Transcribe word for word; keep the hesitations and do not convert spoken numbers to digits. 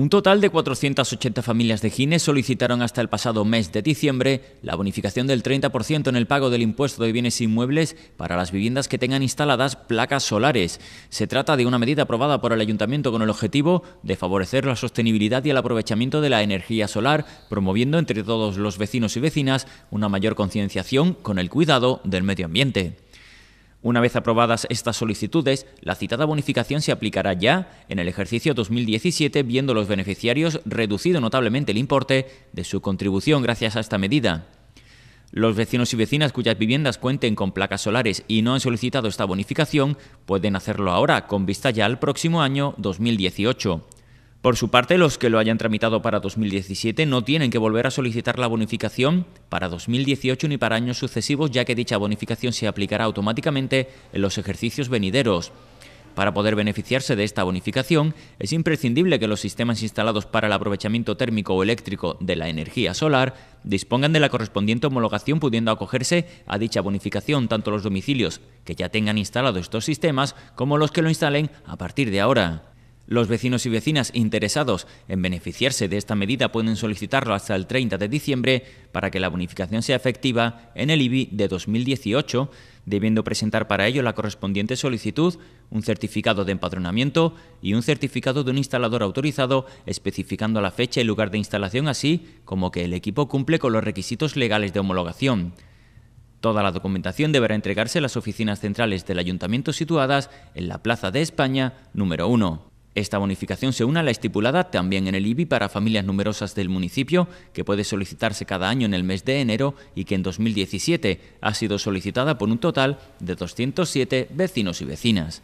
Un total de cuatrocientas ochenta familias de Gines solicitaron hasta el pasado mes de diciembre la bonificación del treinta por ciento en el pago del impuesto de bienes inmuebles para las viviendas que tengan instaladas placas solares. Se trata de una medida aprobada por el Ayuntamiento con el objetivo de favorecer la sostenibilidad y el aprovechamiento de la energía solar, promoviendo entre todos los vecinos y vecinas una mayor concienciación con el cuidado del medio ambiente. Una vez aprobadas estas solicitudes, la citada bonificación se aplicará ya en el ejercicio dos mil diecisiete, viendo los beneficiarios reducido notablemente el importe de su contribución gracias a esta medida. Los vecinos y vecinas cuyas viviendas cuenten con placas solares y no han solicitado esta bonificación pueden hacerlo ahora, con vista ya al próximo año dos mil dieciocho. Por su parte, los que lo hayan tramitado para dos mil diecisiete no tienen que volver a solicitar la bonificación para dos mil dieciocho ni para años sucesivos, ya que dicha bonificación se aplicará automáticamente en los ejercicios venideros. Para poder beneficiarse de esta bonificación, es imprescindible que los sistemas instalados para el aprovechamiento térmico o eléctrico de la energía solar dispongan de la correspondiente homologación, pudiendo acogerse a dicha bonificación tanto los domicilios que ya tengan instalados estos sistemas como los que lo instalen a partir de ahora. Los vecinos y vecinas interesados en beneficiarse de esta medida pueden solicitarlo hasta el treinta de diciembre para que la bonificación sea efectiva en el I B I de dos mil dieciocho, debiendo presentar para ello la correspondiente solicitud, un certificado de empadronamiento y un certificado de un instalador autorizado especificando la fecha y lugar de instalación, así como que el equipo cumple con los requisitos legales de homologación. Toda la documentación deberá entregarse a las oficinas centrales del Ayuntamiento situadas en la Plaza de España número uno. Esta bonificación se une a la estipulada también en el I B I para familias numerosas del municipio, que puede solicitarse cada año en el mes de enero y que en dos mil diecisiete ha sido solicitada por un total de doscientos siete vecinos y vecinas.